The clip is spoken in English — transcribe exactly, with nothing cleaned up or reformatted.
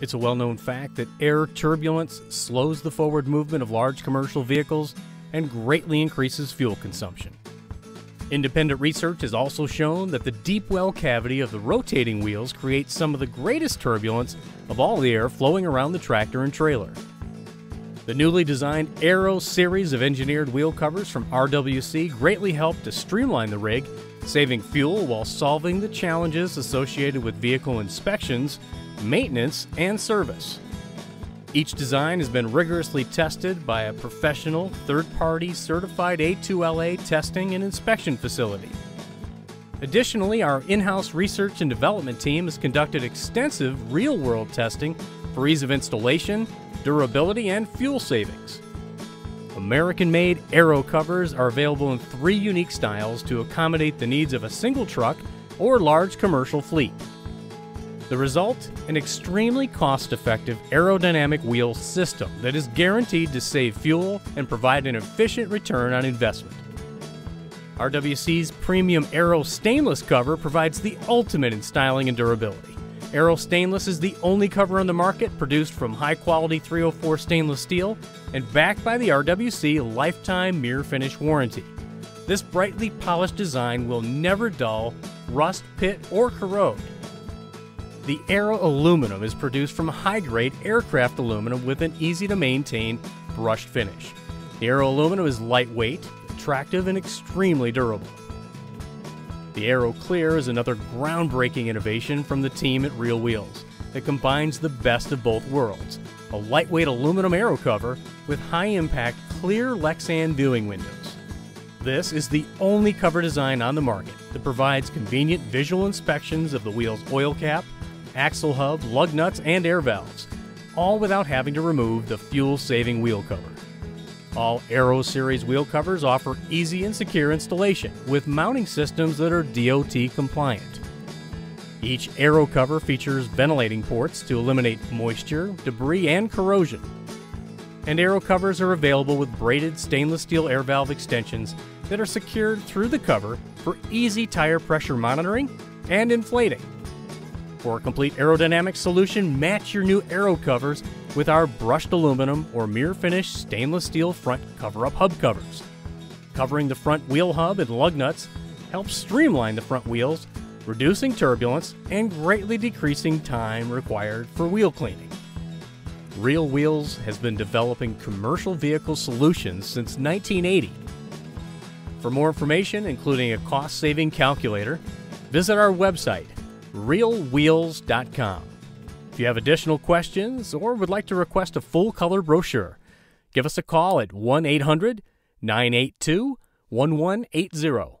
It's a well-known fact that air turbulence slows the forward movement of large commercial vehicles and greatly increases fuel consumption. Independent research has also shown that the deep well cavity of the rotating wheels creates some of the greatest turbulence of all the air flowing around the tractor and trailer. The newly designed Aero series of engineered wheel covers from R W C greatly help to streamline the rig, saving fuel while solving the challenges associated with vehicle inspections, maintenance, and service. Each design has been rigorously tested by a professional, third-party certified A two L A testing and inspection facility. Additionally, our in-house research and development team has conducted extensive real-world testing for ease of installation, durability, and fuel savings. American-made Aero covers are available in three unique styles to accommodate the needs of a single truck or large commercial fleet. The result? An extremely cost-effective aerodynamic wheel system that is guaranteed to save fuel and provide an efficient return on investment. R W C's premium Aero stainless cover provides the ultimate in styling and durability. Aero stainless is the only cover on the market produced from high-quality three oh four stainless steel and backed by the R W C lifetime mirror finish warranty. This brightly polished design will never dull, rust, pit, or corrode. The Aero aluminum is produced from high-grade aircraft aluminum with an easy-to-maintain brushed finish. The Aero aluminum is lightweight, attractive, and extremely durable. The Aero Clear is another groundbreaking innovation from the team at Real Wheels that combines the best of both worlds, a lightweight aluminum Aero cover with high-impact clear Lexan viewing windows. This is the only cover design on the market that provides convenient visual inspections of the wheel's oil cap, axle hub, lug nuts, and air valves, all without having to remove the fuel-saving wheel cover. All Aero series wheel covers offer easy and secure installation with mounting systems that are D O T compliant. Each Aero cover features ventilating ports to eliminate moisture, debris, and corrosion. And Aero covers are available with braided stainless steel air valve extensions that are secured through the cover for easy tire pressure monitoring and inflating. For a complete aerodynamic solution, match your new Aero covers with our brushed aluminum or mirror finish stainless steel front cover-up hub covers. Covering the front wheel hub and lug nuts helps streamline the front wheels, reducing turbulence and greatly decreasing time required for wheel cleaning. Real Wheels has been developing commercial vehicle solutions since nineteen eighty. For more information, including a cost-saving calculator, visit our website, Real Wheels dot com. If you have additional questions or would like to request a full-color brochure, give us a call at one eight hundred, nine eight two, one one eight zero.